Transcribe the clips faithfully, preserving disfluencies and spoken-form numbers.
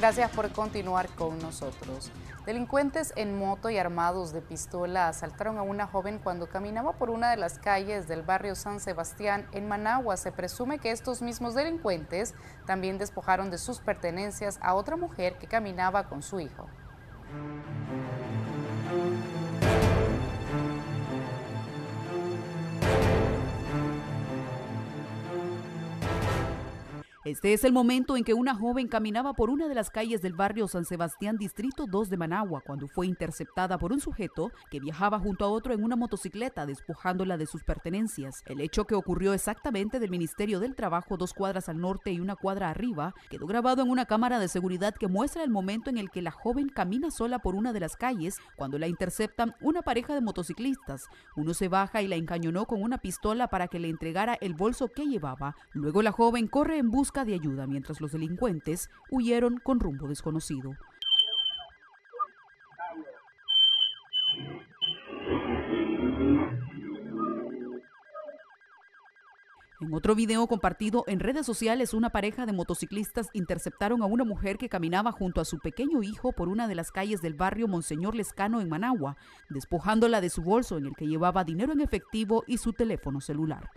Gracias por continuar con nosotros. Delincuentes en moto y armados de pistola asaltaron a una joven cuando caminaba por una de las calles del barrio San Sebastián en Managua. Se presume que estos mismos delincuentes también despojaron de sus pertenencias a otra mujer que caminaba con su hijo. Este es el momento en que una joven caminaba por una de las calles del barrio San Sebastián, Distrito dos de Managua, cuando fue interceptada por un sujeto que viajaba junto a otro en una motocicleta, despojándola de sus pertenencias. El hecho, que ocurrió exactamente del Ministerio del Trabajo, dos cuadras al norte y una cuadra arriba, quedó grabado en una cámara de seguridad que muestra el momento en el que la joven camina sola por una de las calles cuando la interceptan una pareja de motociclistas. Uno se baja y la encañonó con una pistola para que le entregara el bolso que llevaba. Luego la joven corre en busca de ayuda, mientras los delincuentes huyeron con rumbo desconocido. En otro video compartido en redes sociales, una pareja de motociclistas interceptaron a una mujer que caminaba junto a su pequeño hijo por una de las calles del barrio Monseñor Lescano en Managua, despojándola de su bolso en el que llevaba dinero en efectivo y su teléfono celular.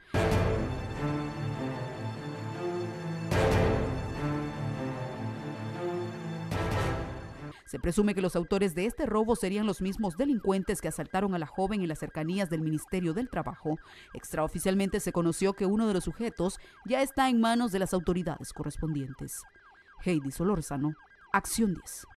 Se presume que los autores de este robo serían los mismos delincuentes que asaltaron a la joven en las cercanías del Ministerio del Trabajo. Extraoficialmente se conoció que uno de los sujetos ya está en manos de las autoridades correspondientes. Heidi Solórzano, Acción diez.